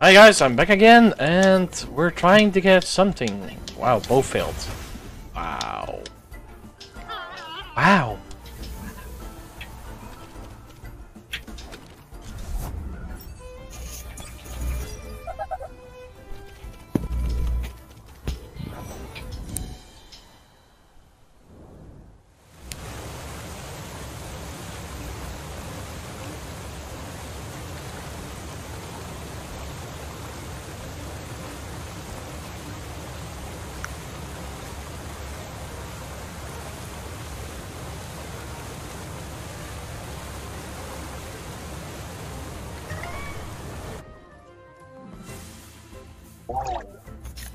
Hi guys, I'm back again, and we're trying to get something. Wow, both failed. Wow. Wow.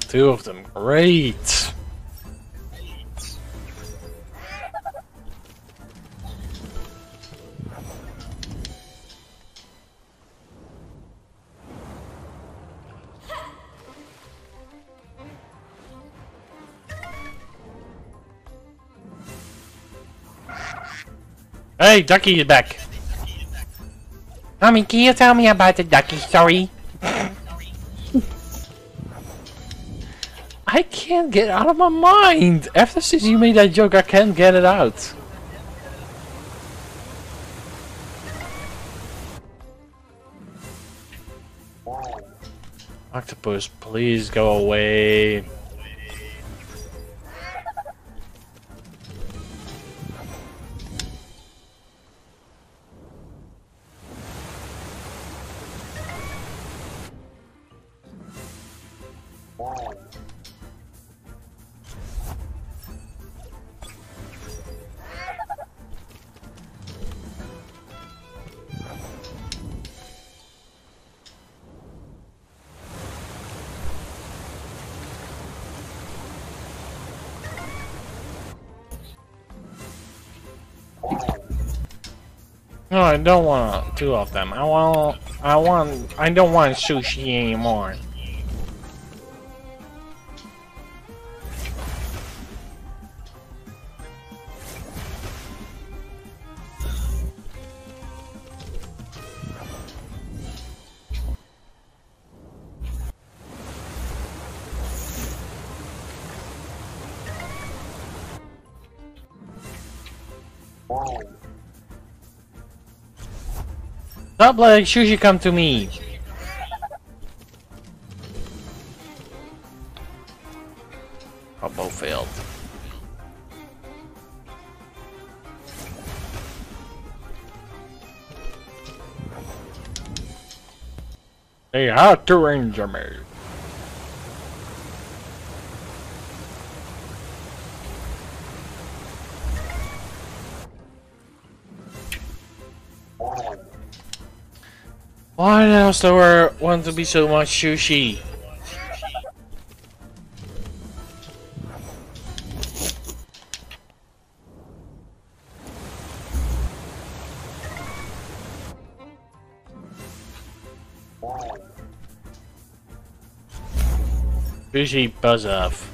Two of them, great! Hey, Ducky is back! Mommy, can you tell me about the Ducky story? I can't get out of my mind! Ever since you made that joke, I can't get it out. Octopus, please go away. No, I don't want two of them. I don't want sushi anymore. Stop letting sushi come to me! Oh, both failed. They had to injure me. Why else do I want to be so much sushi? Sushi, buzz off.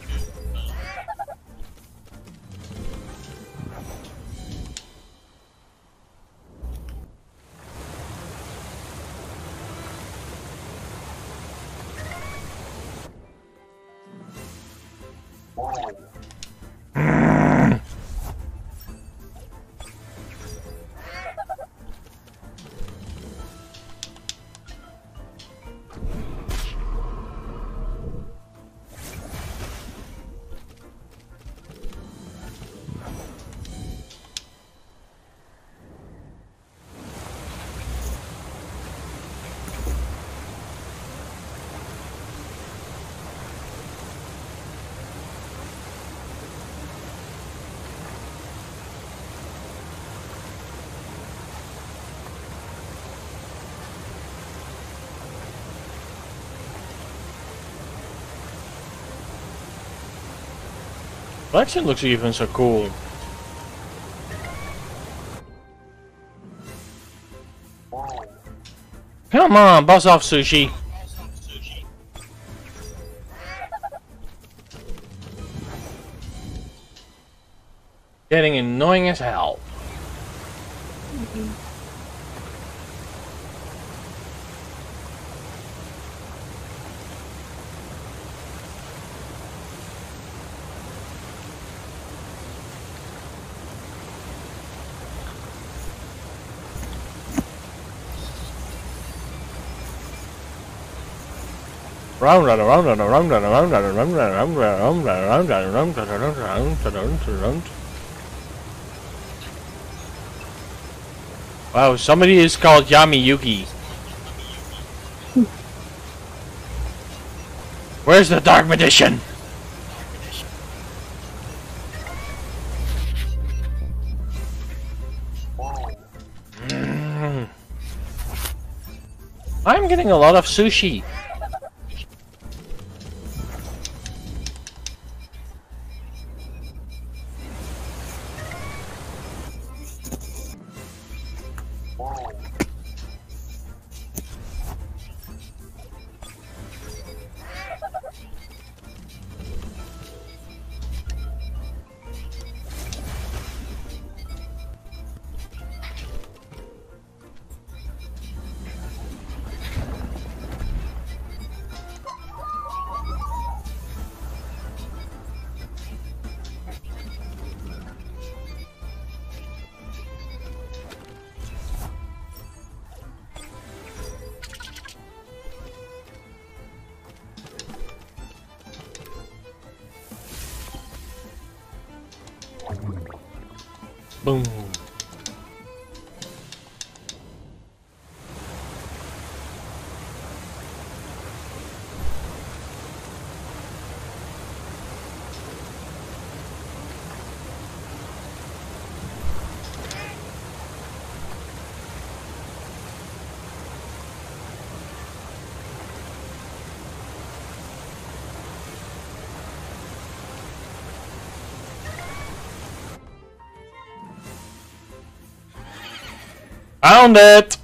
Collection looks even so cool. Come on, buzz off, sushi. Getting annoying as hell. round. Wow, somebody is called Yami-Yuki. Where's the Dark Magician? I'm getting a lot of sushi. Boom. Found it!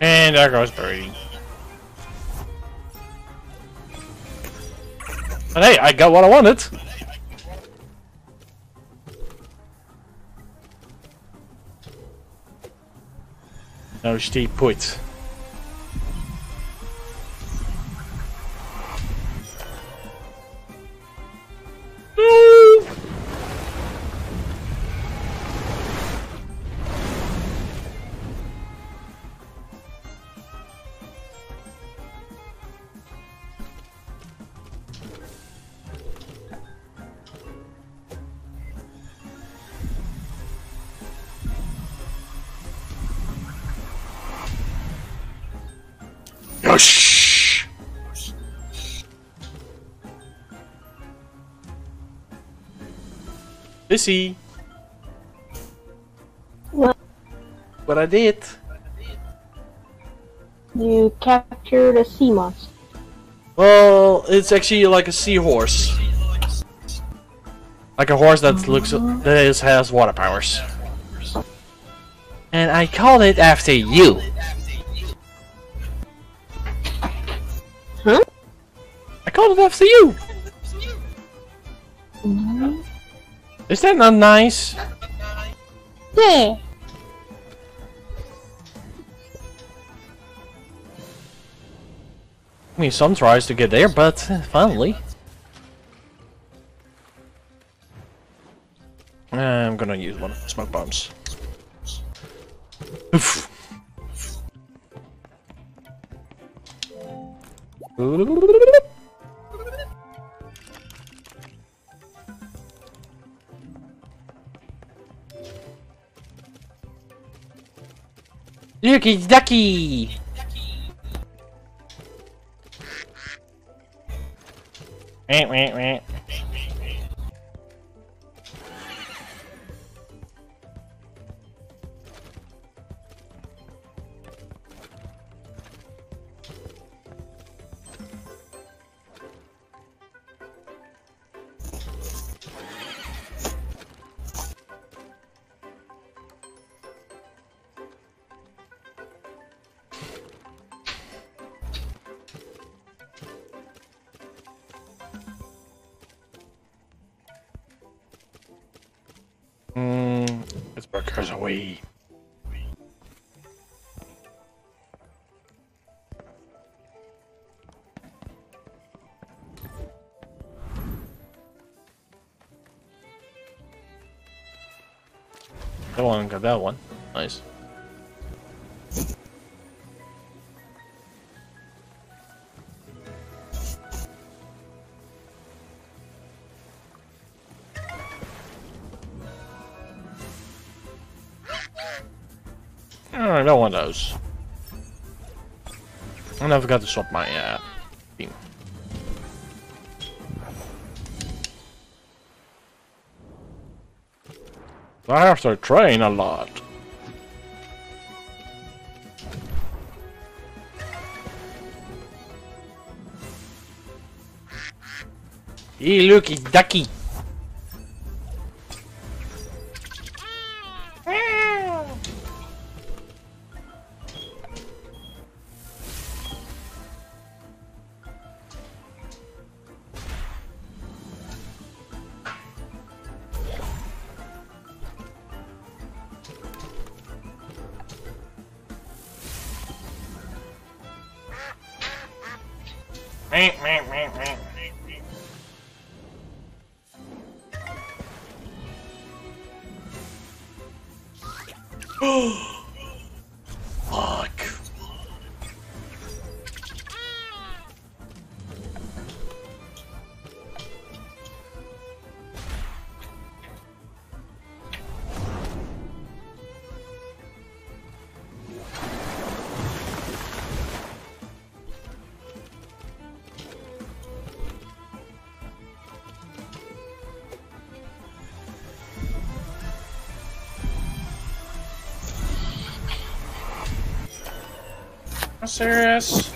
And there goes Birdie. But hey, I got what I wanted! Now stay put. Shh. Lissy. What? What I did? You captured a sea monster. Well, it's actually like a seahorse. Like a horse that has water powers. And I called it after you. Called it after you. Mm-hmm. Is that not nice? Yeah. I mean, some tries to get there, but finally. I'm gonna use one of the smoke bombs. Oof. Yuki Ducky! Wait. It's because away. That one got that one. Nice. Alright, that one of those. I never got to swap my team. I have to train a lot. Hey, looky ducky. Fuck. Serious.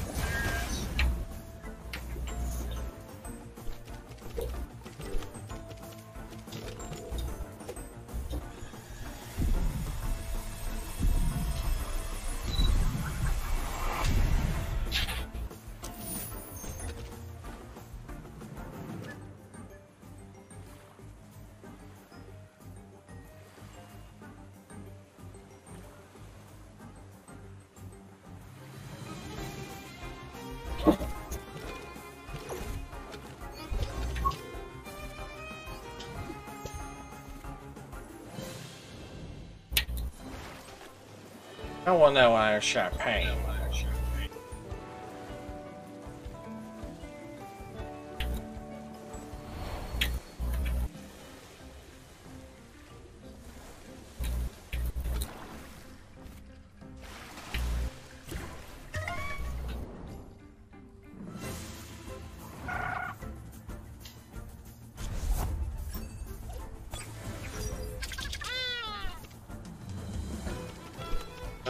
I want that wire champagne.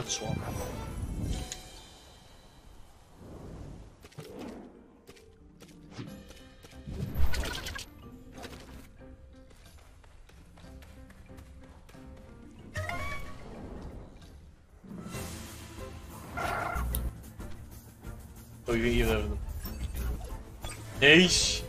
Swap. So you can either of them. Nice.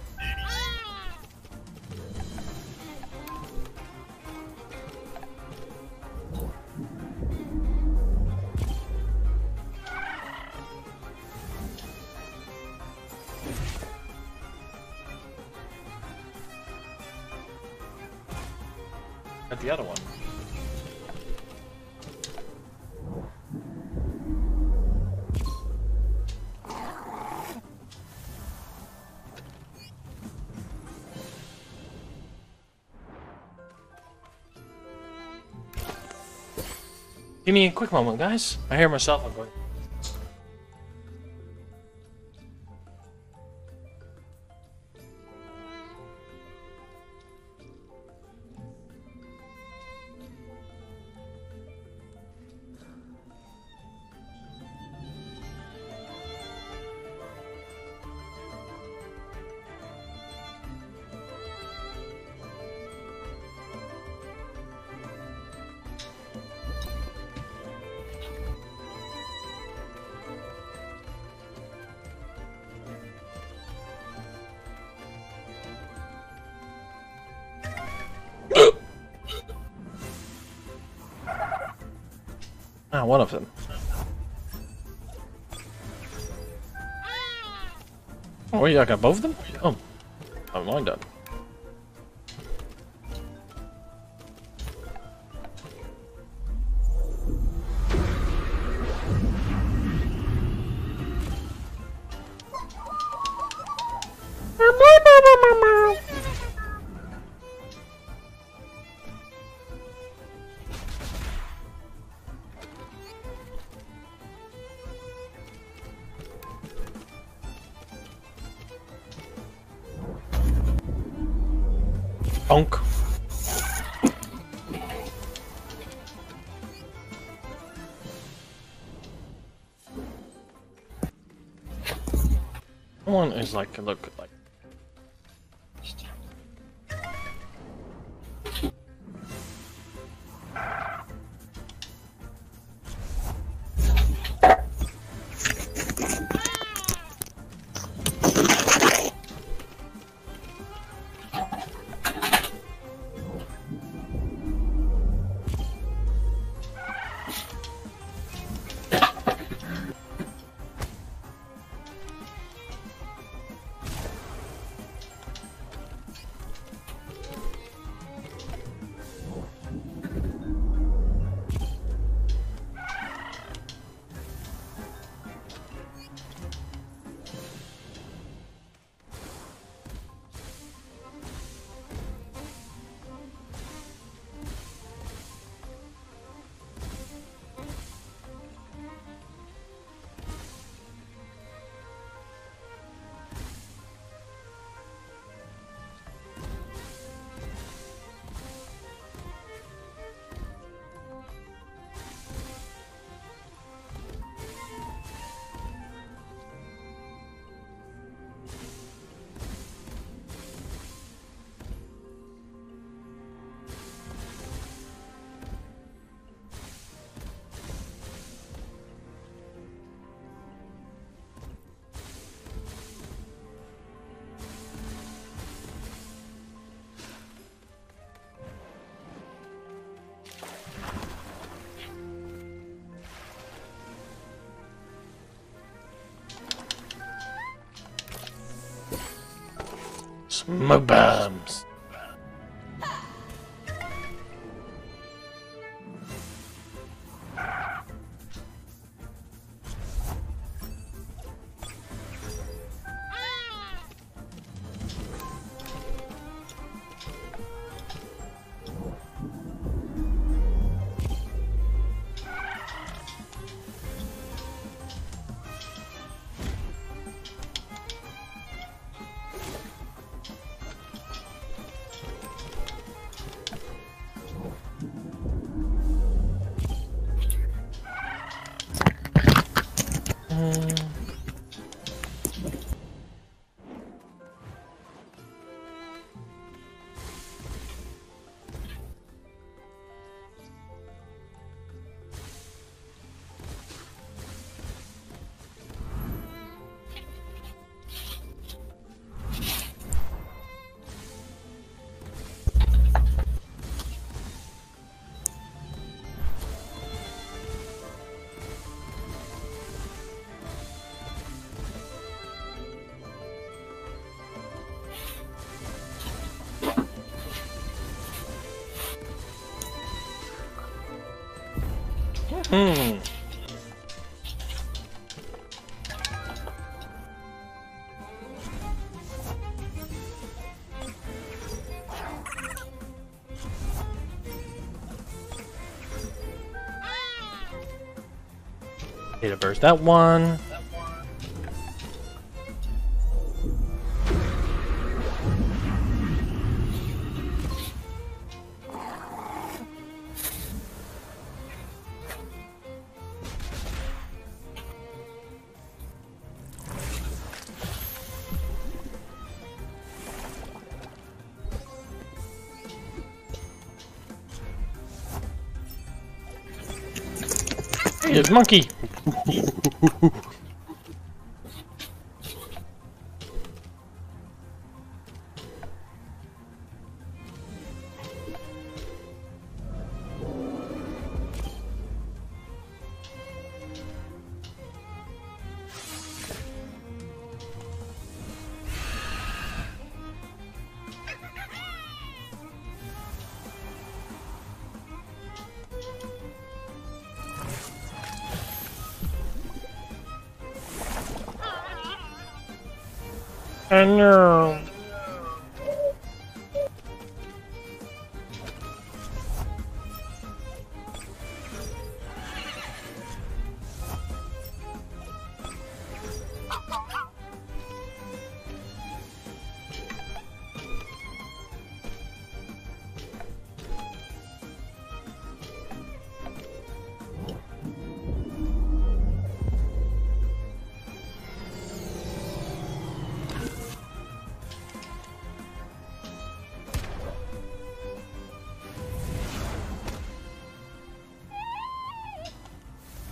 At the other one. Give me a quick moment, guys. I hear myself. I'm going. Ah, one of them. Oh, wait, I got both of them? Oh, never mind that. Bonk. One is like a look like. My bombs. Hmm. Need to burst that one. It's monkey. I know.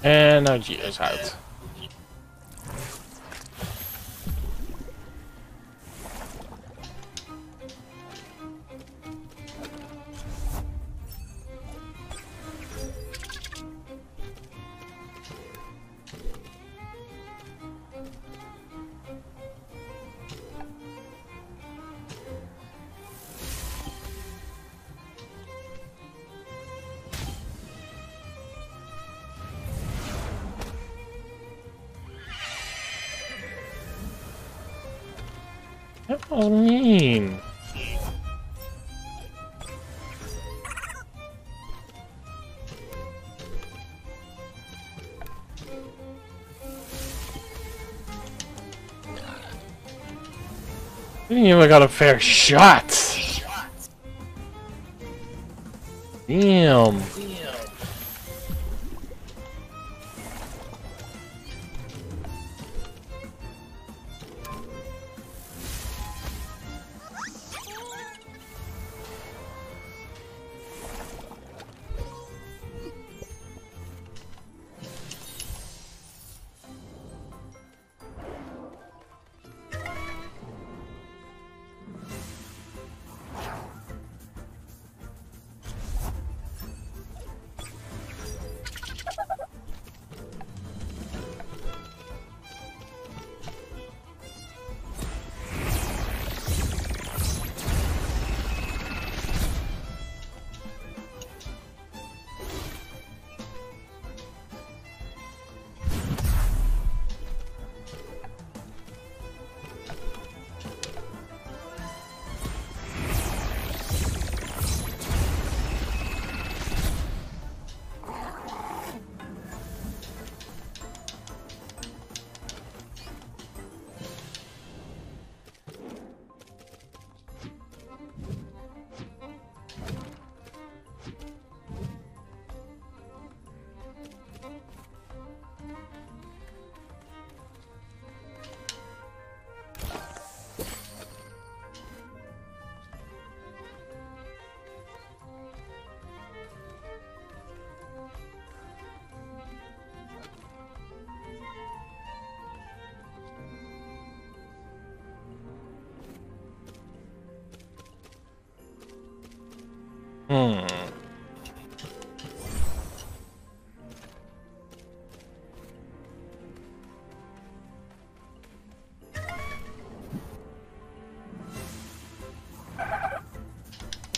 En nou Gia is uit. That was mean. We didn't even got a fair shot. Damn.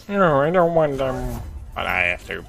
No, I don't want them, but I have to.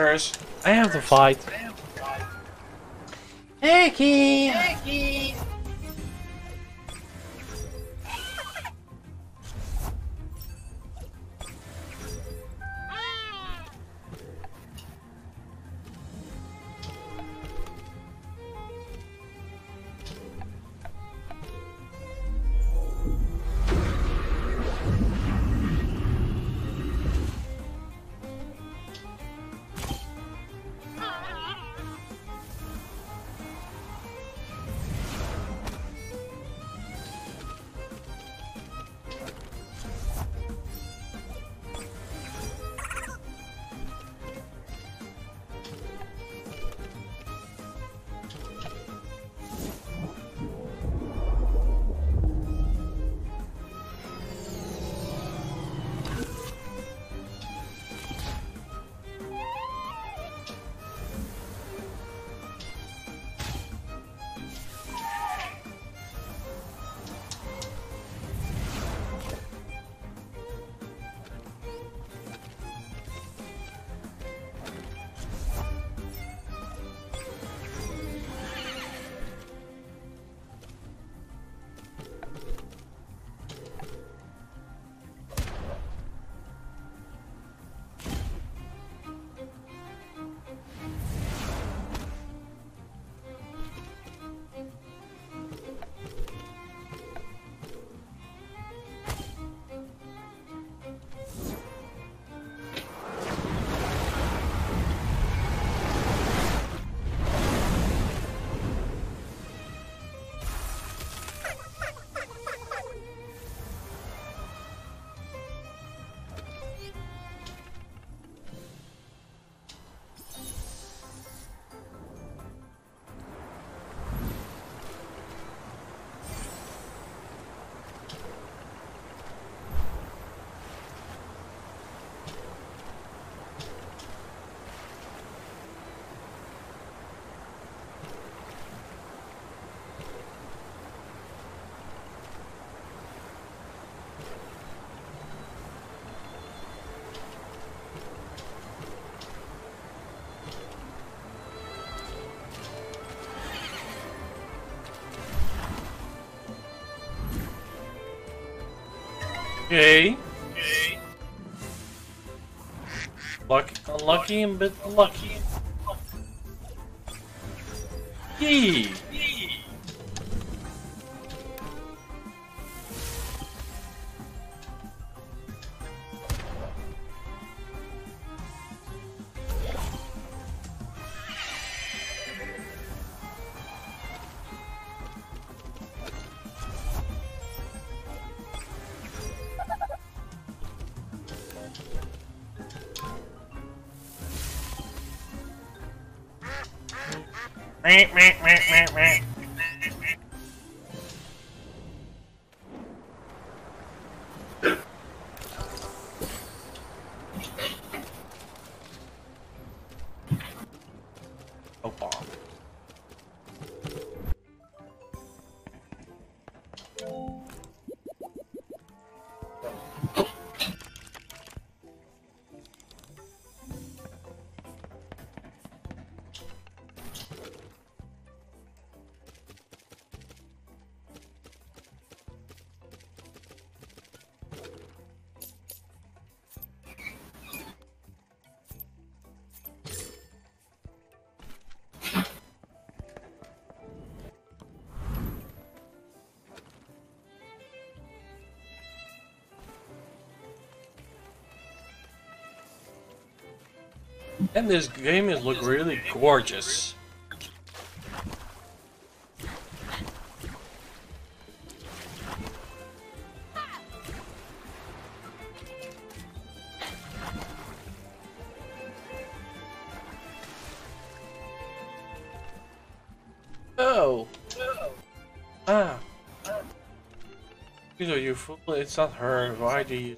Nurse, I have to fight. Hecky! Hecky! Okay. Luck, unlucky and bit lucky. Yee! And this game is look really gorgeous. Oh. Ah. You know, you fool, it's not her. Why do you?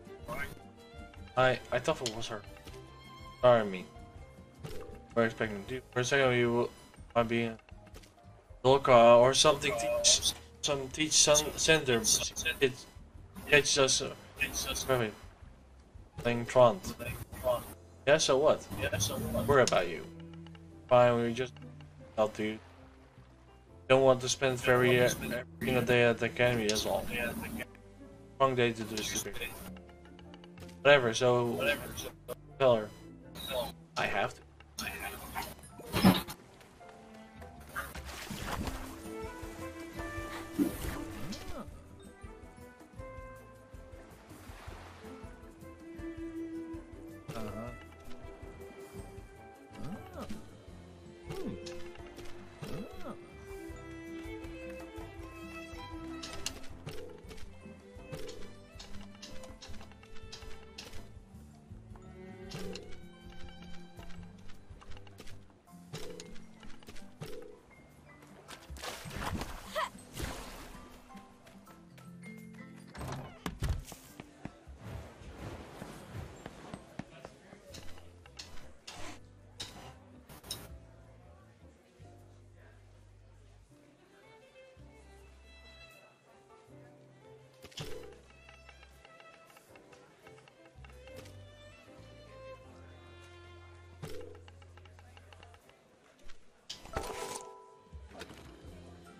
I thought it was her. Sorry, me. We're expecting to do for a second. You might be a Dolka or something. Teach some center. It's just playing Trant. Yeah, so what? Yeah, so what? Worry about you. Fine, we just help you. Don't want to spend every day at the academy, that's all. Wrong day to do this. Whatever, so tell her. I have to.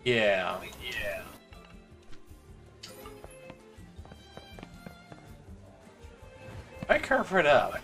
Yeah. Yeah. I curve it up.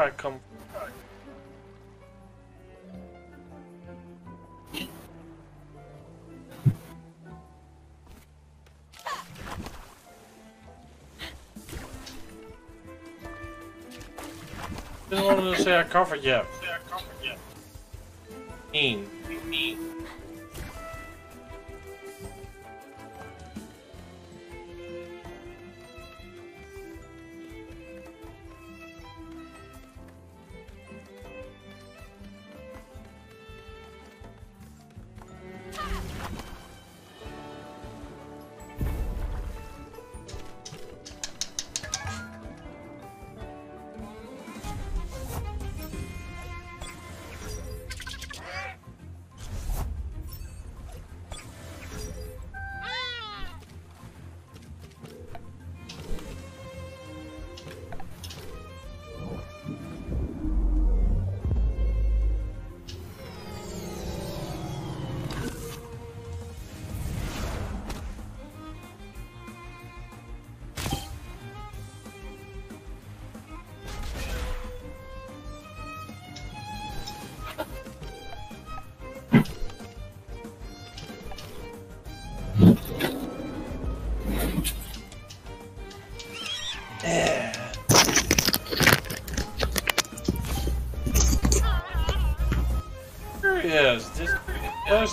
I come. Just wanted to say I covered you. Mean. This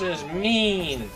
is mean.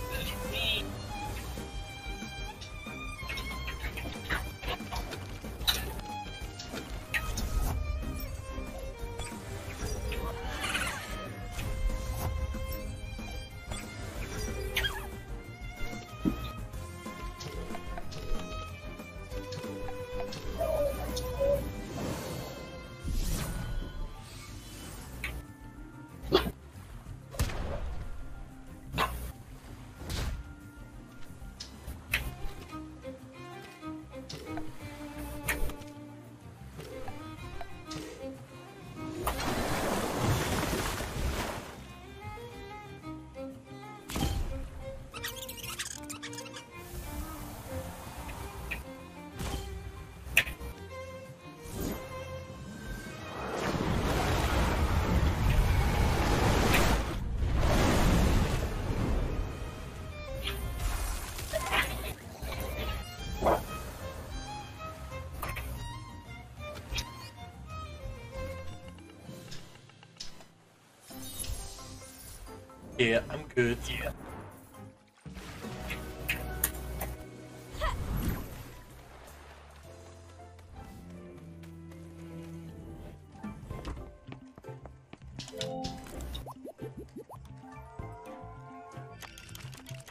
Yeah, I'm good. Yeah.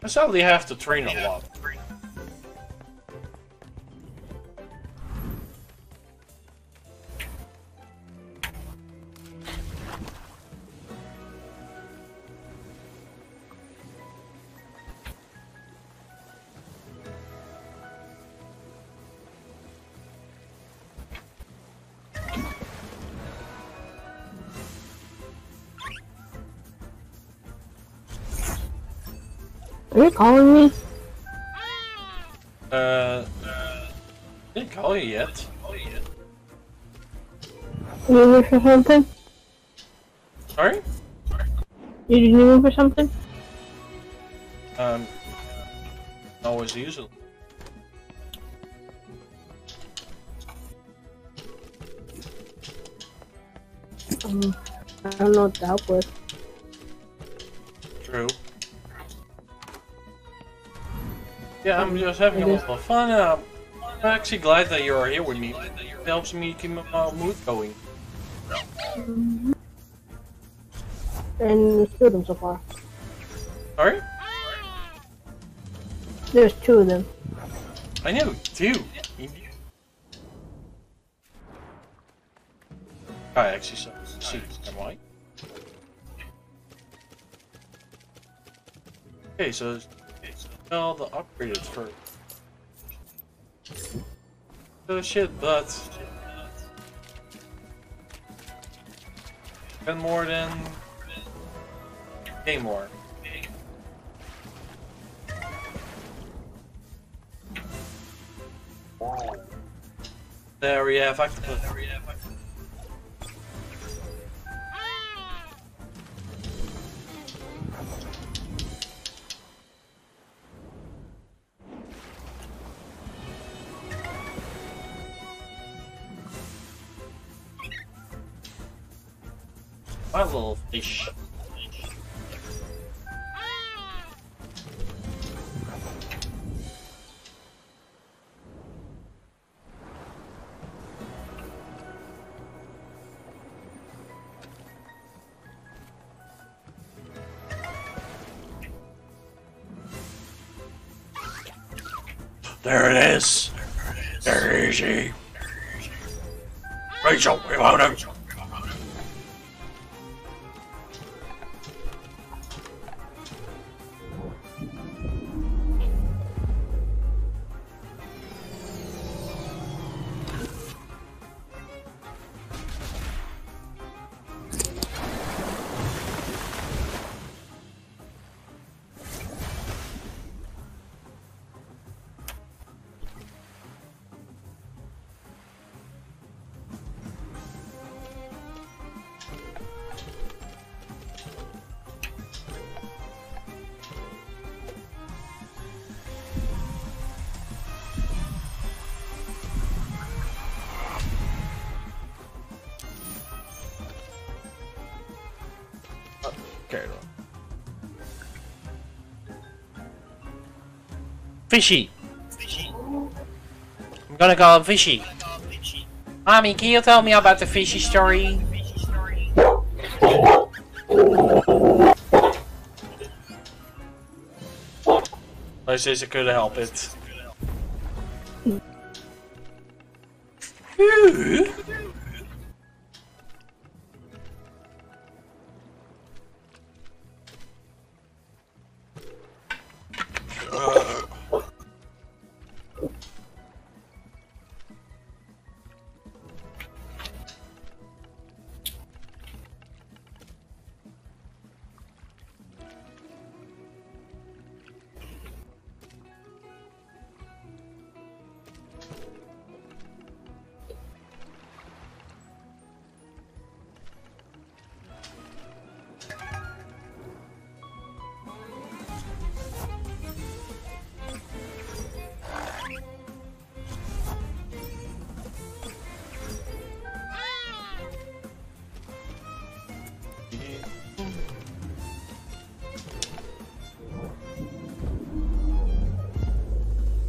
That's how they have to train a lot. Are you calling me? Didn't call you yet. Did you leave for something? Sorry? Did you leave for something? Always usually. I don't know what that was. True. Yeah, I'm just having a little fun. I'm actually glad that you are here with me. It helps me keep my mood going. And there's two of them so far. Sorry? There's two of them. I know, two. I actually saw. See, am I? Okay, so. Well, the upgrade is first. Oh shit, butts. 10 more than... Game more. There we have octopus. My little fish. There it is. There is he. Rachel, we found him. Fishy. I'm gonna call him Fishy. Mommy, can you tell me about the Fishy story? This isn't gonna help it.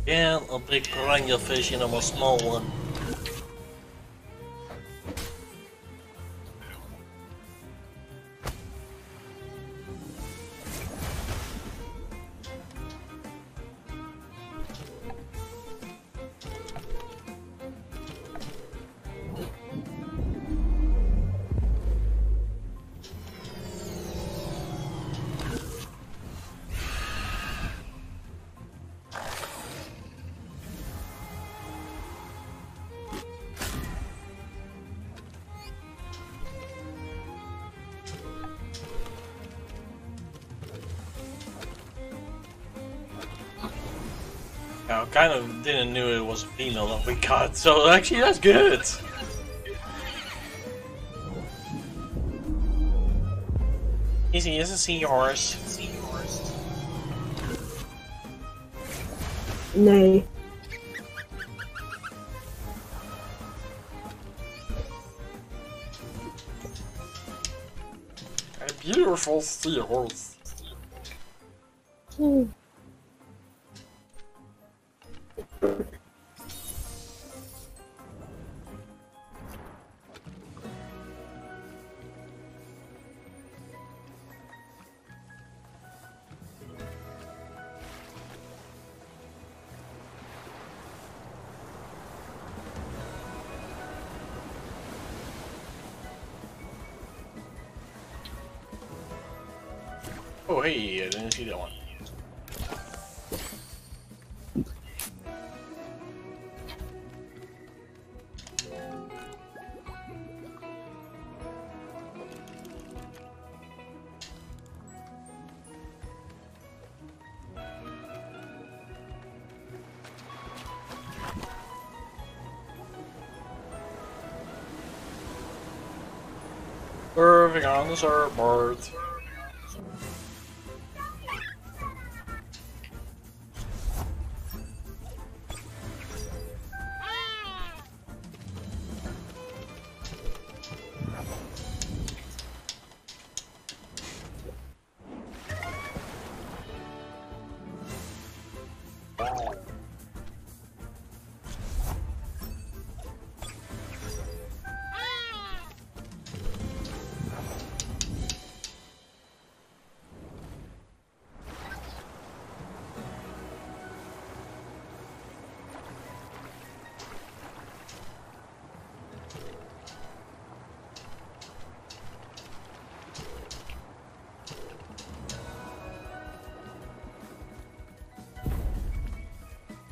Yeah, a big piranha fish and I'm a small one. I kind of didn't knew it was a penal that we got, so actually that's good. Easy as a seahorse. Nay. A beautiful seahorse. Mm. Oh hey, I didn't see that one. Irving on the surfboard.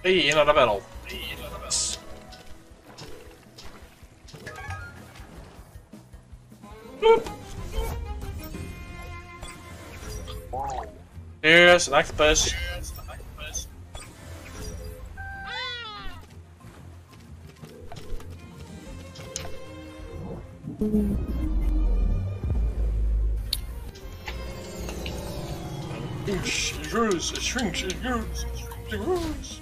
Hey, another battle. Hey, another mess. Here's an octopus. It grows, it shrinks, it grows, it grows.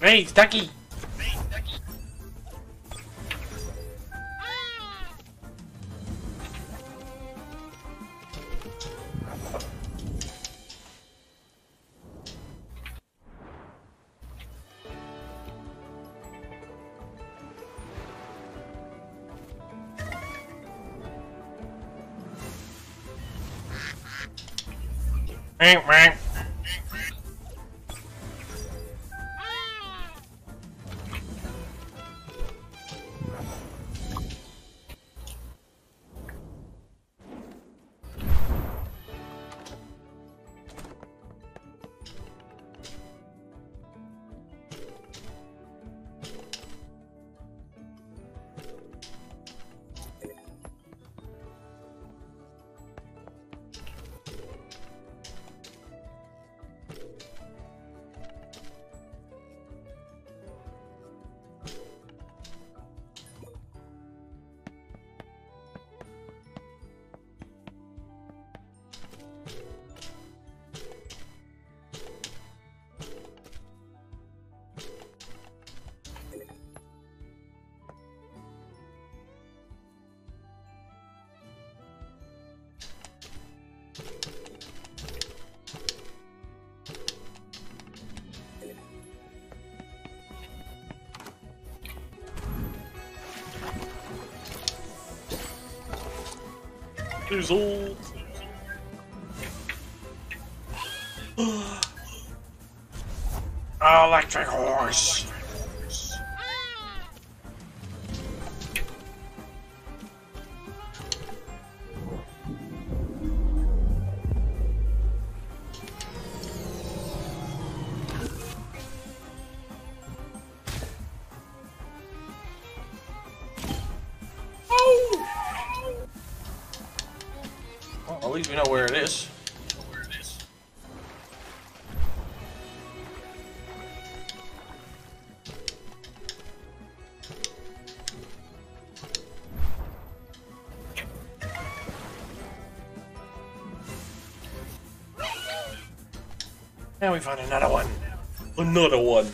Hey, it's Ducky! Hey, years old. Electric horse. At least we know where it is. Now we found another one. Another one.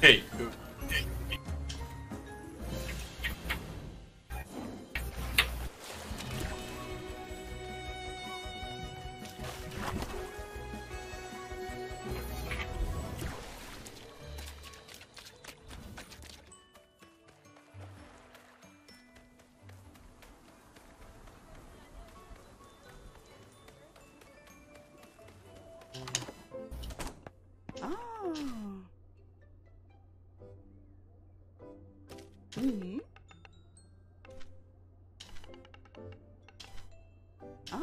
Hey. Mm-hmm. Oh.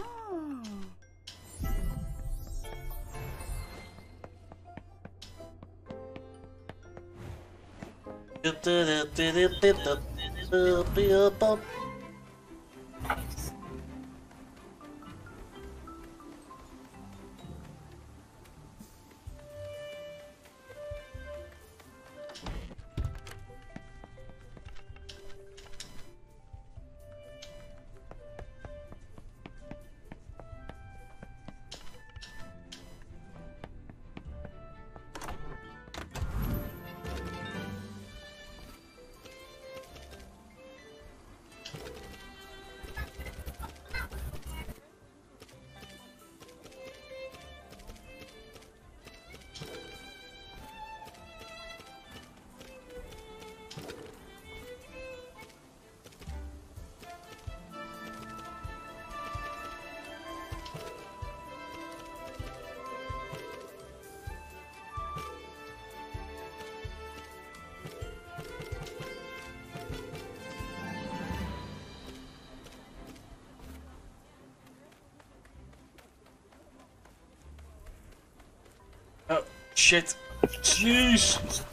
Shit. Jeez.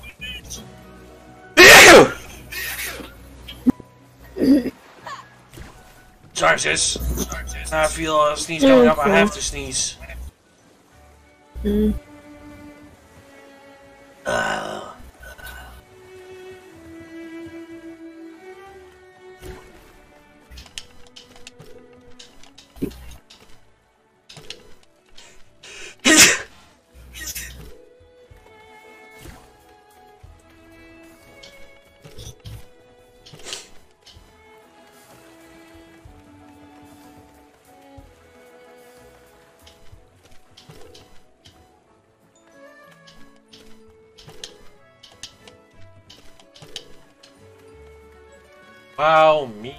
Sorry, sis. I feel a sneeze coming up. I have to sneeze. Wow, mean.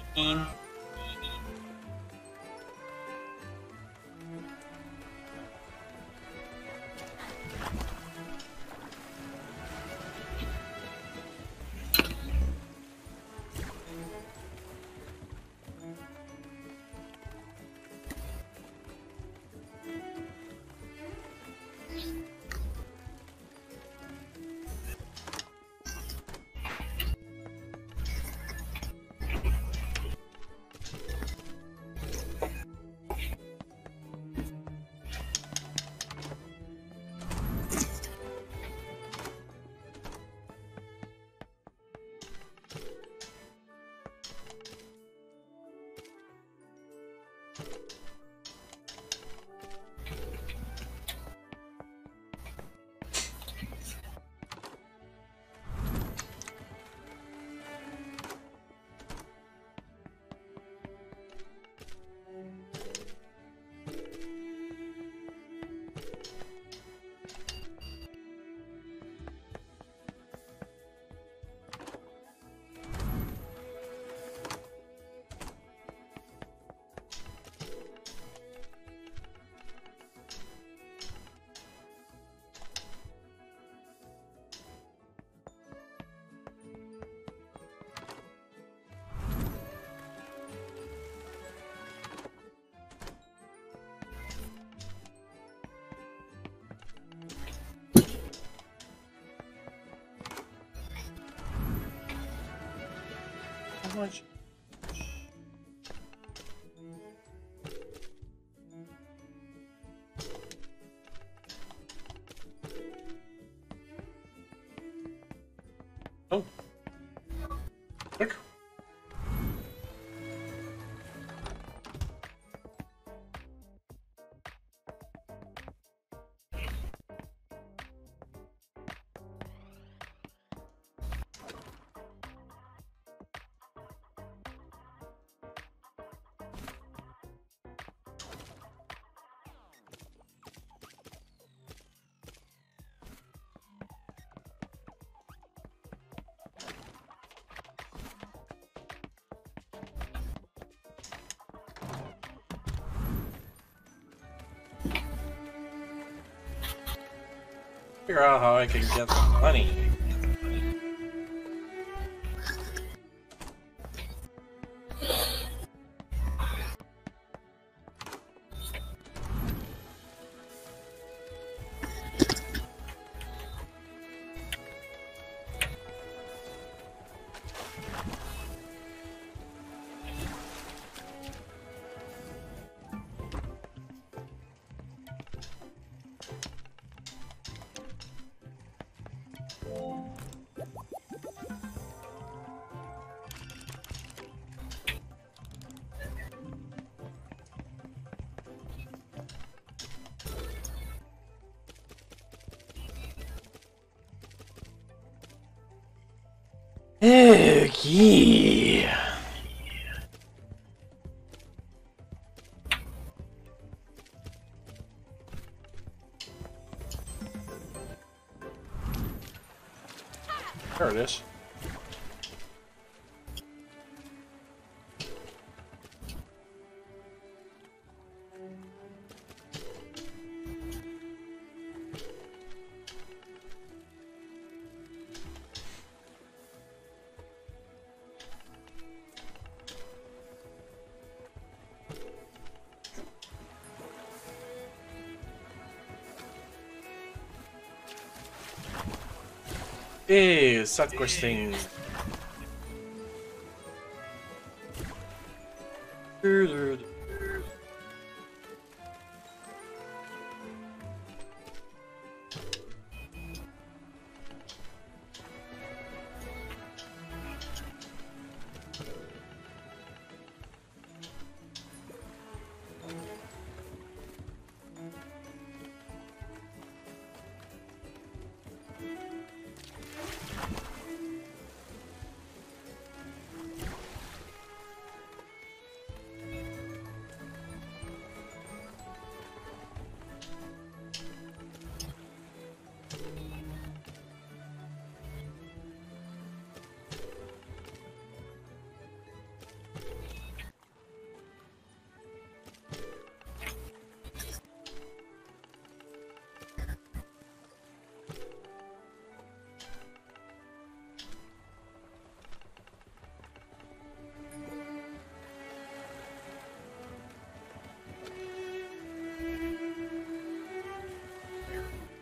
much. Oh. Look. Figure out how I can get some money. Okay. There it is. Hey, side quest thing.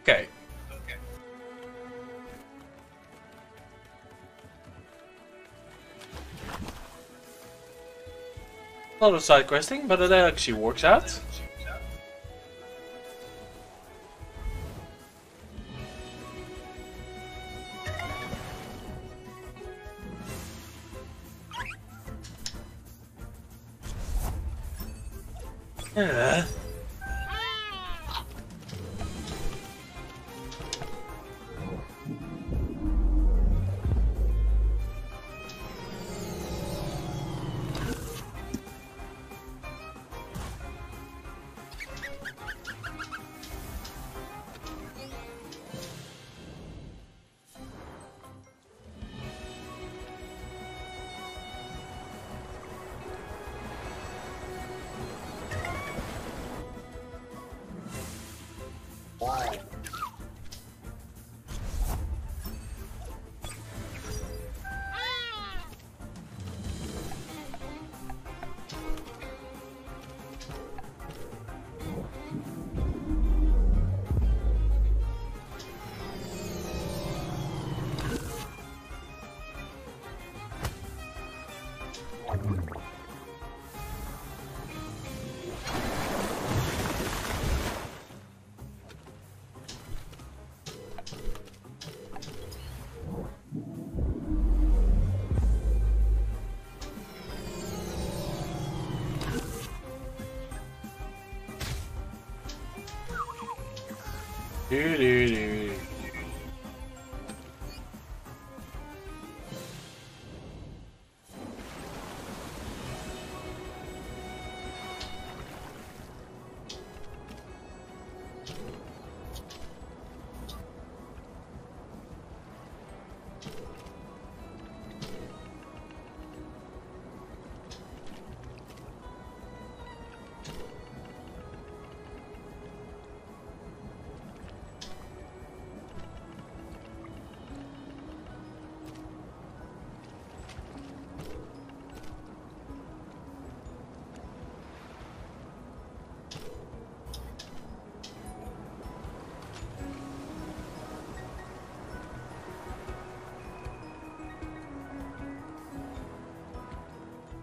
Okay. Okay. A lot of side questing, but it actually works out. Yeah.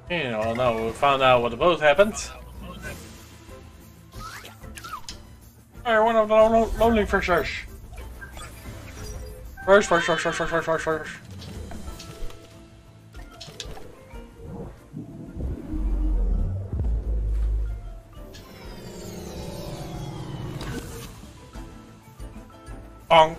And well, now we found out what both happened. Alright, one of the lonely fishers. First. Bonk.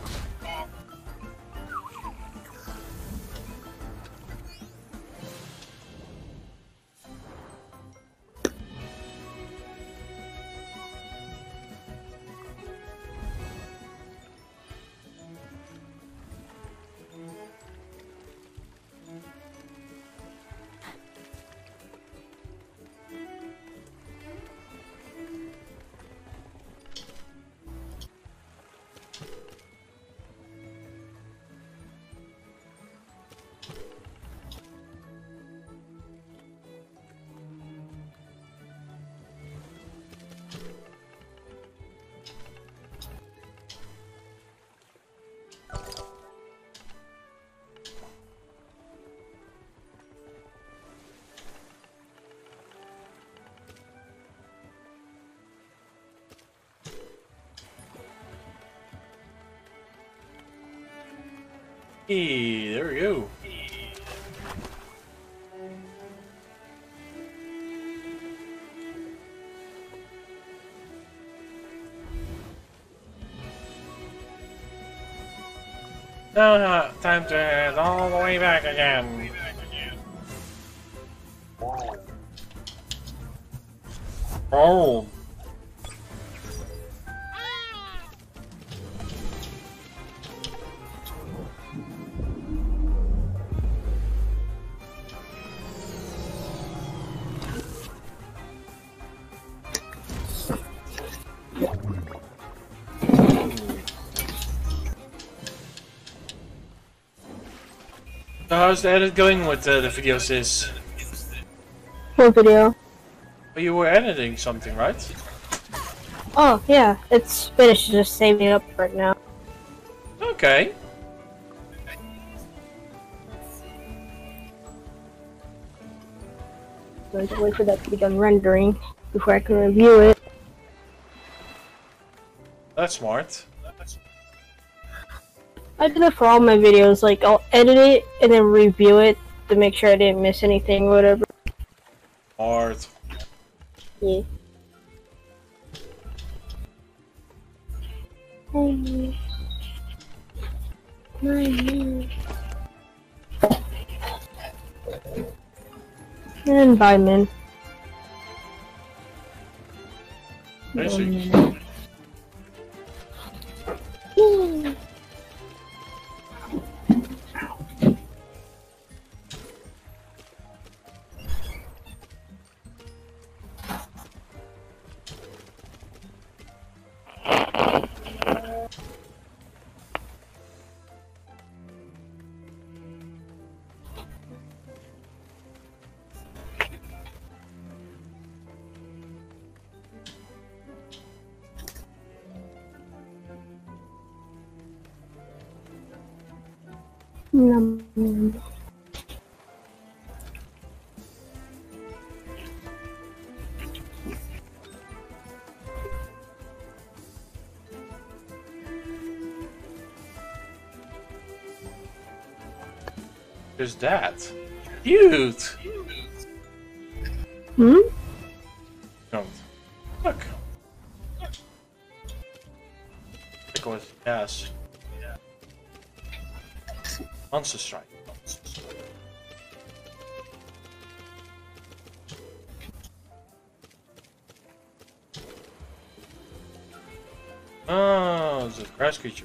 Hey, there we go. No, time to head all the way back again. Oh. How's the edit going with the video, sis? What video? Well, you were editing something, right? Oh, yeah. It's finished. Just saving it up right now. Okay. I'm going to wait for that to be done rendering before I can review it. That's smart. I do that for all my videos, like, I'll edit it and then review it to make sure I didn't miss anything or whatever. Art. Yeah. And bye, man. There's that. Cute! Hmm? Don't. Look. Look. Yes. Monster Strike. Oh, it's a grass creature.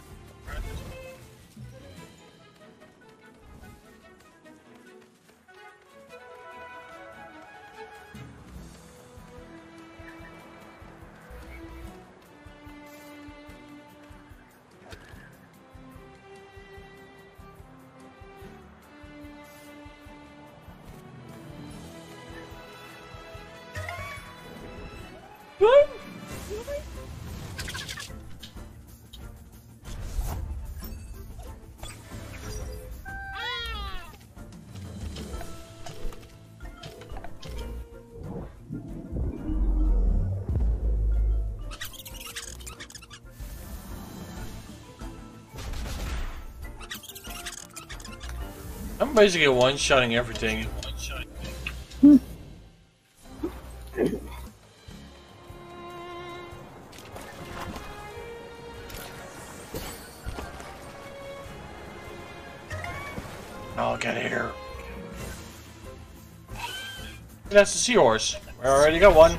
I'm basically one-shotting everything. Oh, get here. That's the seahorse. I already got one.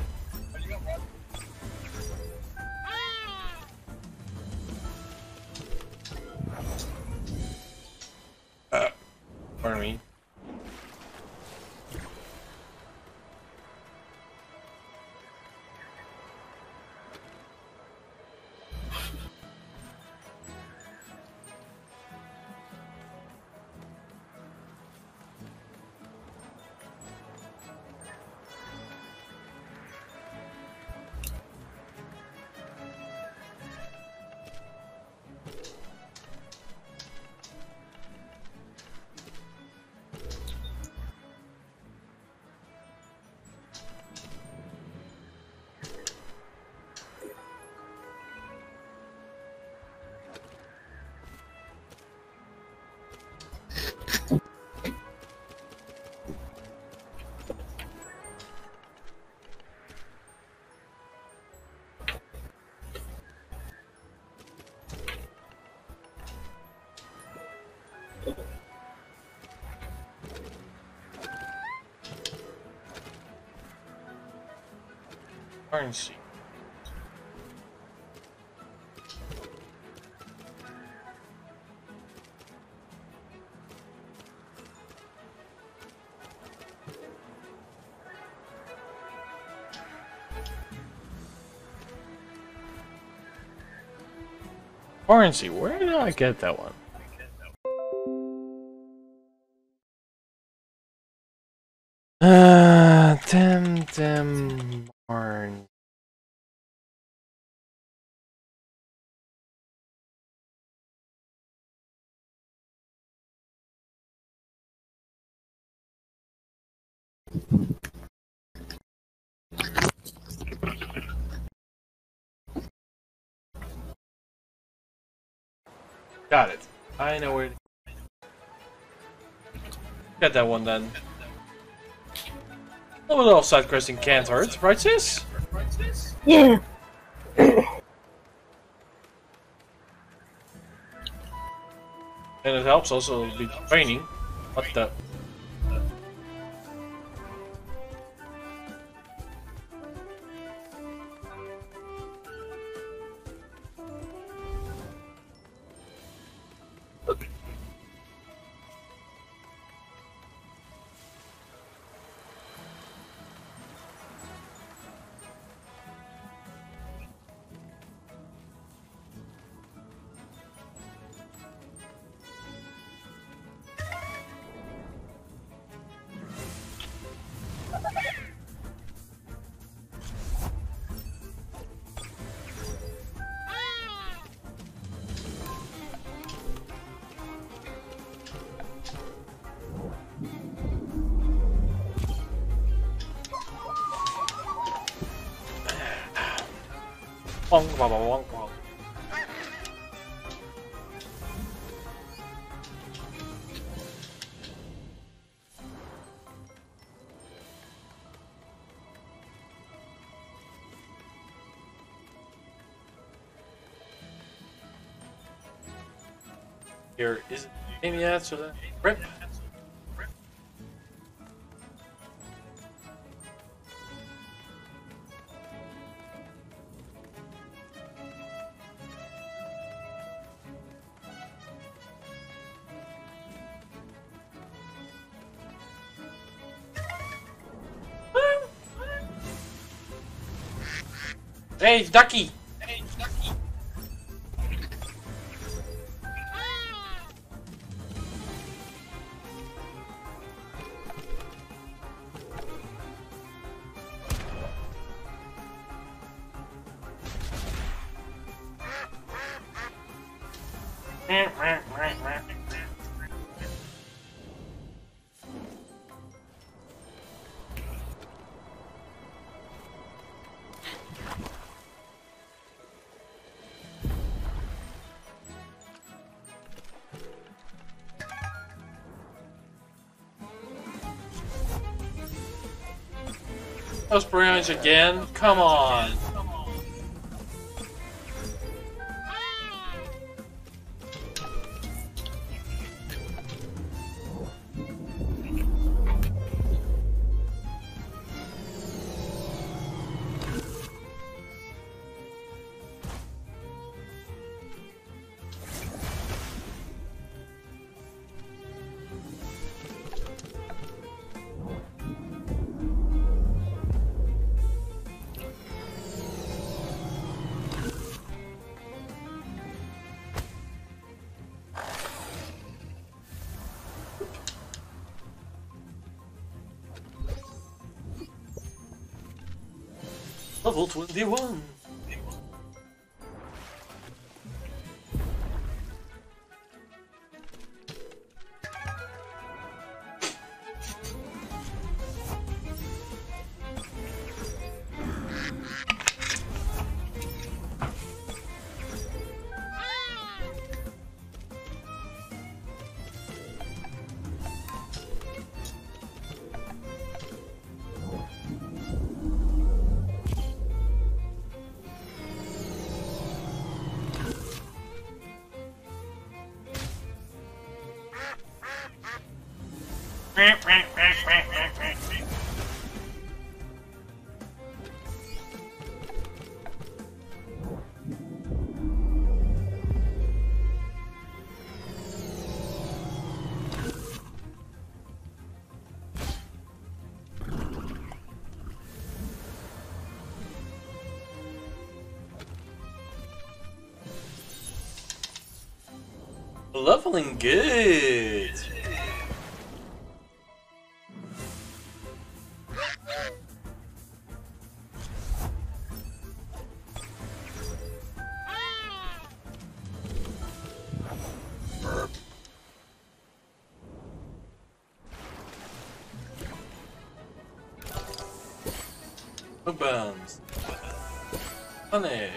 Currency. Currency, where did I get that one? Temtemorn. Got it. I know where to get that one then. A little side questing can't hurt, right sis? Yeah. And it helps also be training. What the? Wong, wong, wong, wong. here. Is it the game yet? So then rip. Hey, ducky! Hey, ducky! Those brownies again? Come on! Level 21! Leveling good. No bombs. Honey.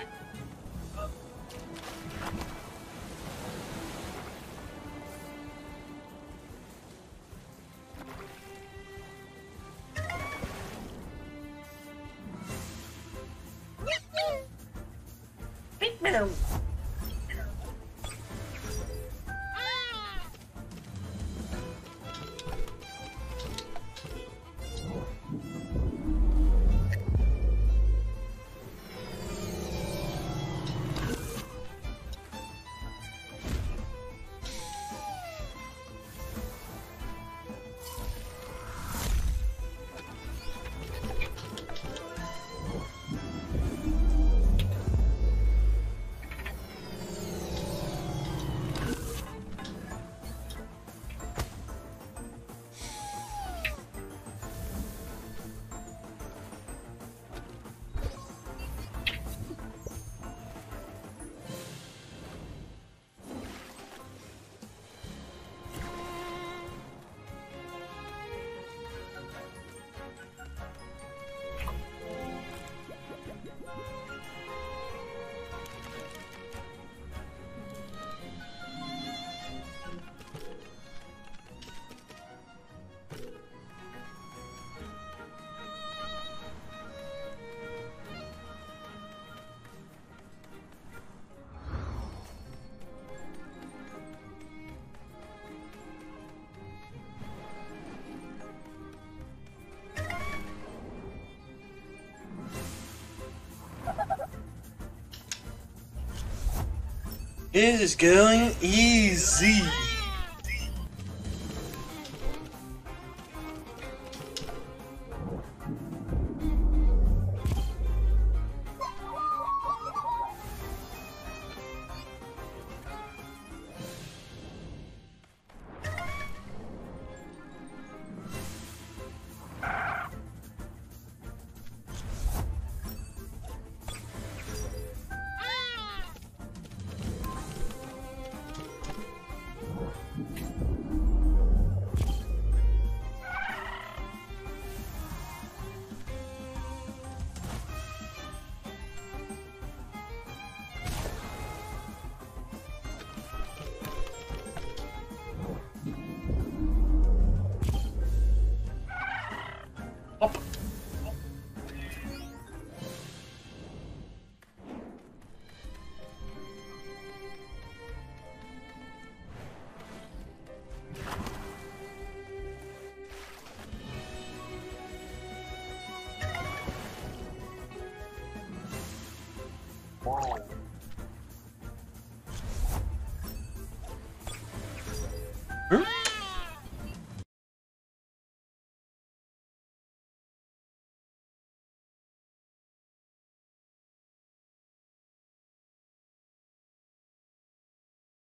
It is going easy.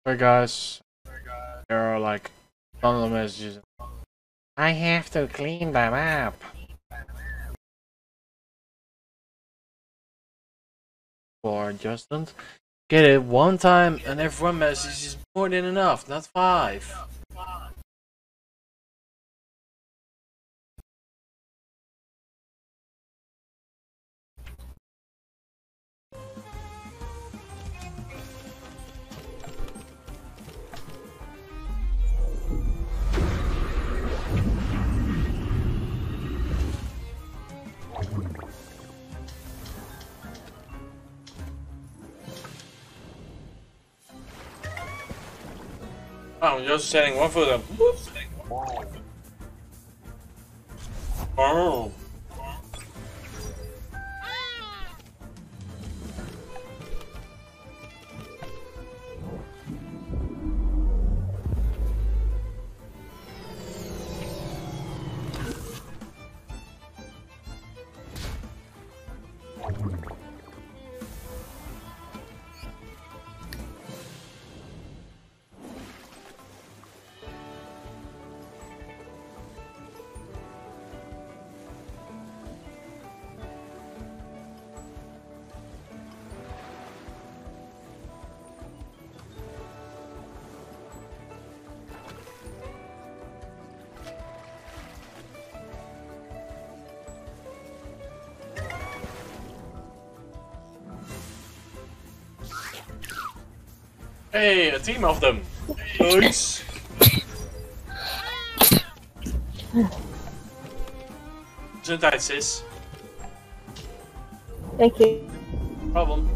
Hey guys, there are like tons of messages. I have to clean them up. For Justin, get it one time and if one message is more than enough, not five. I'm just setting one for them. Oh. Hey, a team of them! Nice! Gesundheid, sis. Thank you. Problem.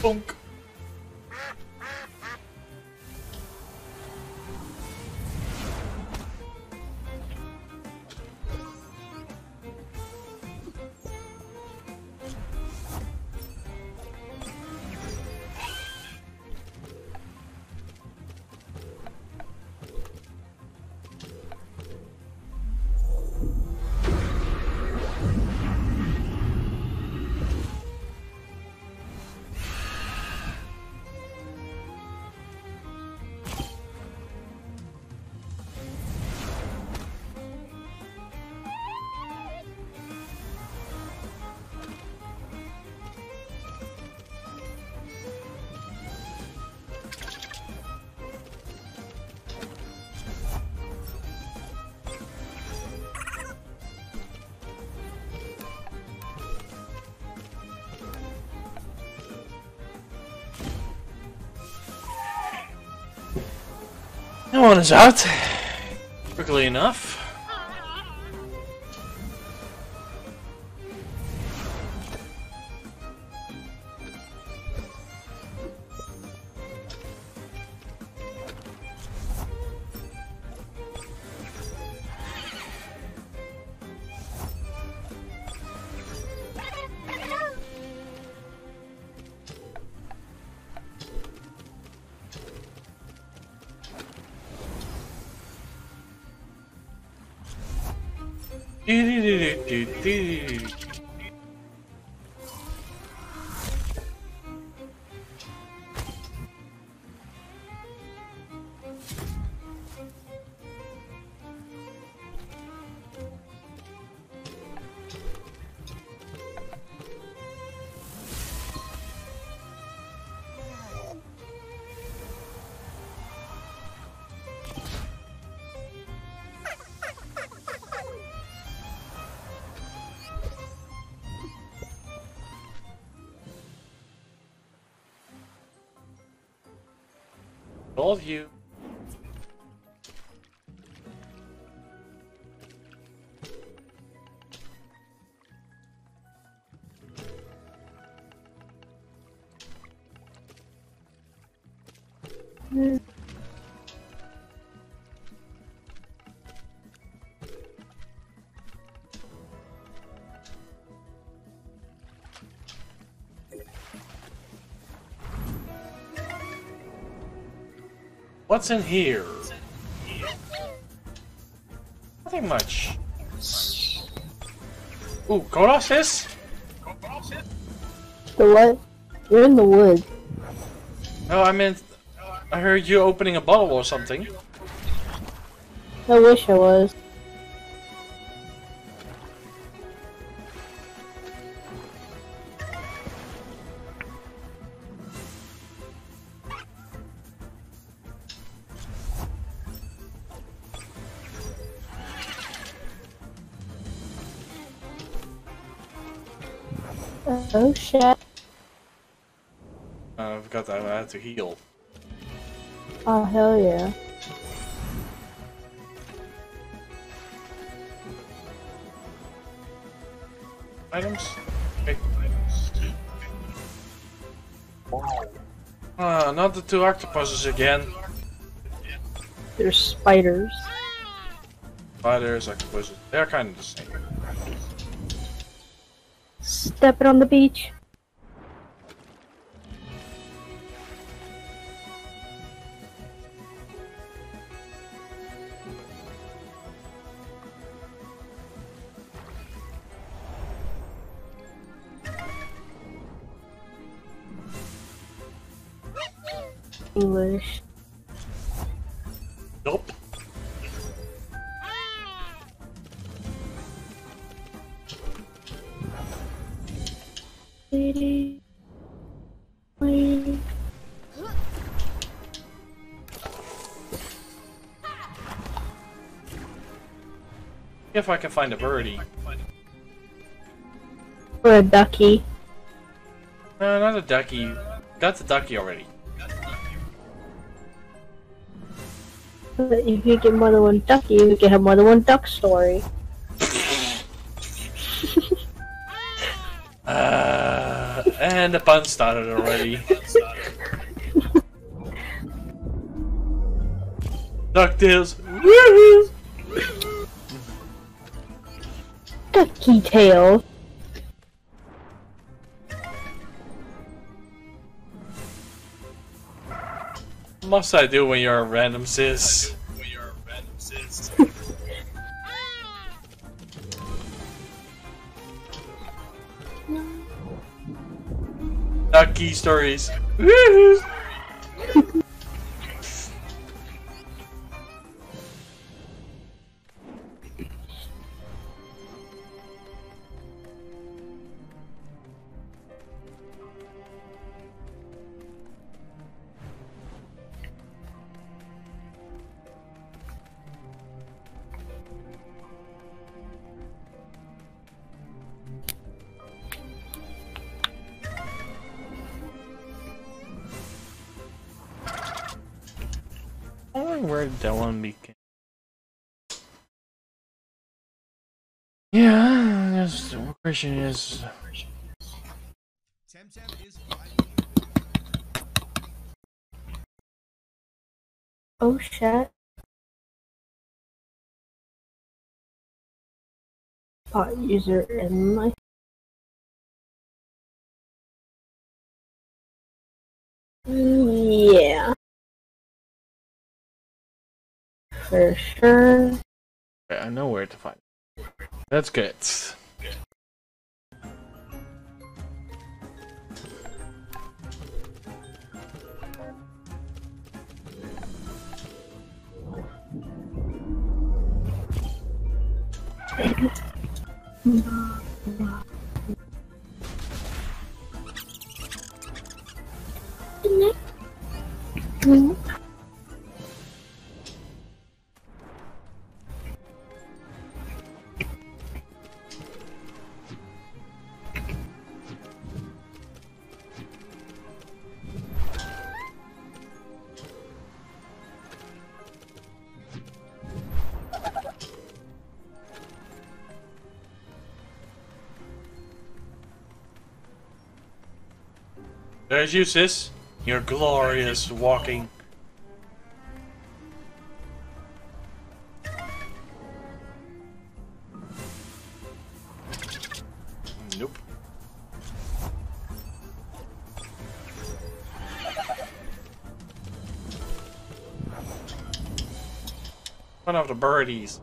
Bonk. No one is out. Quickly enough. All of you. What's in here? Nothing much. Ooh, colossus? The what? You're in the wood. No, I meant... I heard you opening a bottle or something. I wish I was. Oh shit. I forgot that I had to heal. Oh hell yeah. Items? Big items. Ah, not the two octopuses again. They're spiders. Spiders, octopuses, they're kind of the same. Step it on the beach. English. Nope. If I can find a birdie. Or a ducky. No, not a ducky. Got the ducky already. But if you get more than one ducky, you can have more than one duck story. And the pun started already. DuckTales. Woohoo! Ducky tail. What must I do when you're a random sis? Ducky stories. Woohoo! wondering where Dylan became. Yeah, that's the question is. Oh shit. Bot user in my. Yeah. For sure. Yeah, I know where to find it. That's good. There's you, sis. You're glorious walking. Nope. One of the birdies.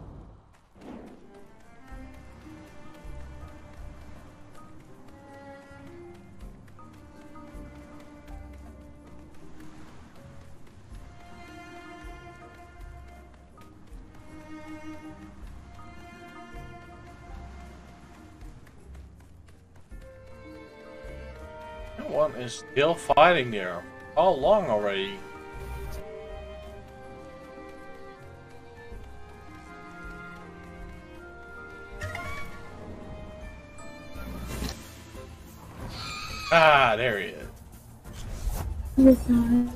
Is still fighting there. How long already? Ah, there he is. Yes, sir.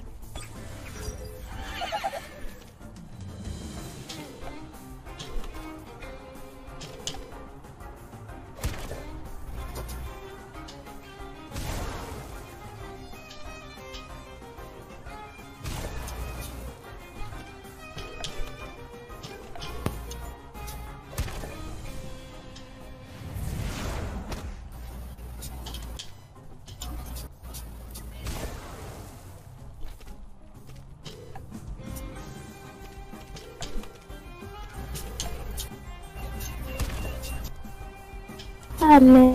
Amen.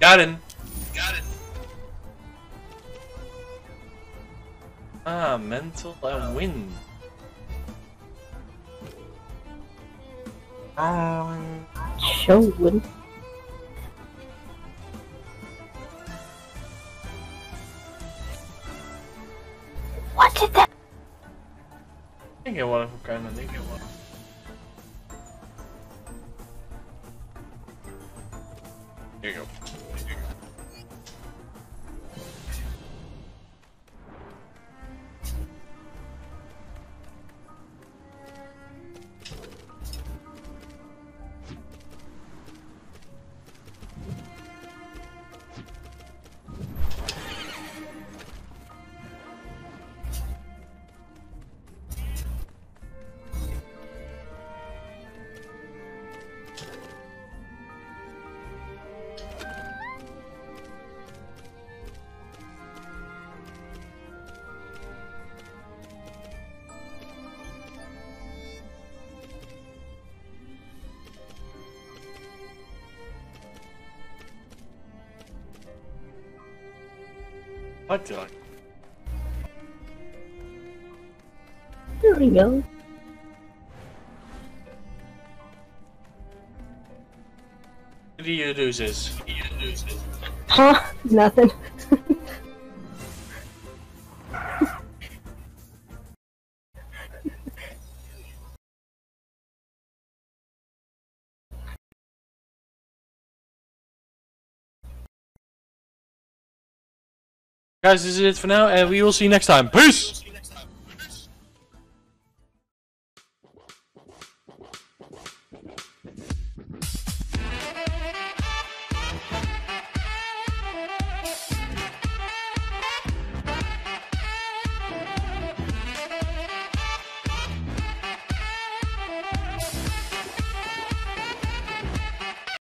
Got him. Got it. Ah, mental and wind. Show wind. What did that? I think it was kind of naked one. There you go. What do I? There we go. What do you lose is? Huh? Nothing. Guys, this is it for now, and we will see you next time. Peace!